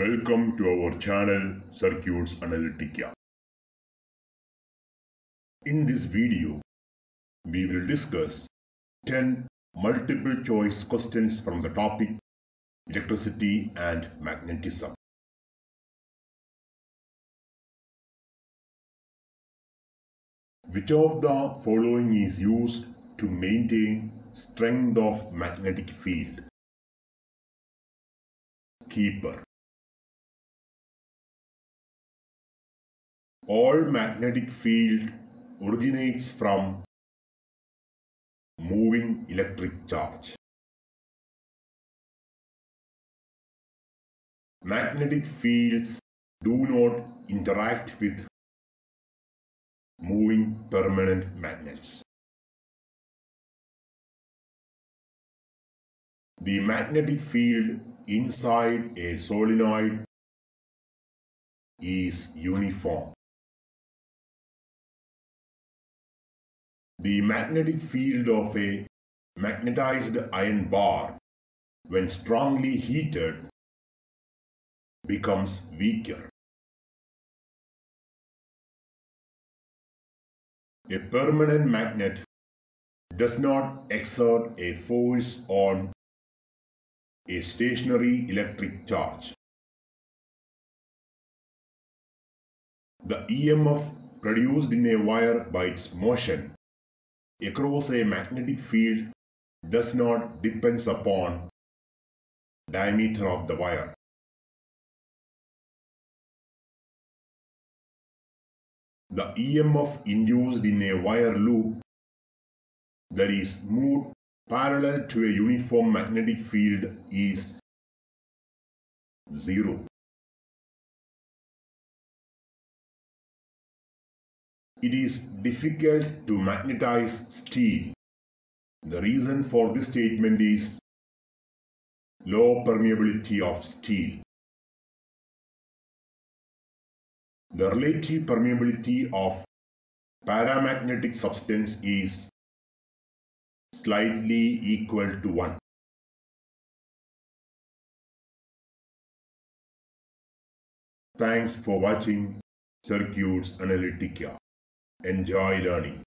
Welcome to our channel Circuits Analytica. In this video, we will discuss 10 multiple choice questions from the topic Electricity and Magnetism. Which of the following is used to maintain strength of magnetic field? Keeper. All magnetic field originates from moving electric charge. Magnetic fields do not interact with moving permanent magnets. The magnetic field inside a solenoid is uniform. The magnetic field of a magnetized iron bar, when strongly heated, becomes weaker. A permanent magnet does not exert a force on a stationary electric charge. The EMF produced in a wire by its motion across a magnetic field does not depend upon diameter of the wire. The EMF induced in a wire loop that is moved parallel to a uniform magnetic field is zero. It is difficult to magnetize steel. The reason for this statement is low permeability of steel. The relative permeability of paramagnetic substance is slightly equal to 1. Thanks for watching Circuits Analytica. Enjoy learning.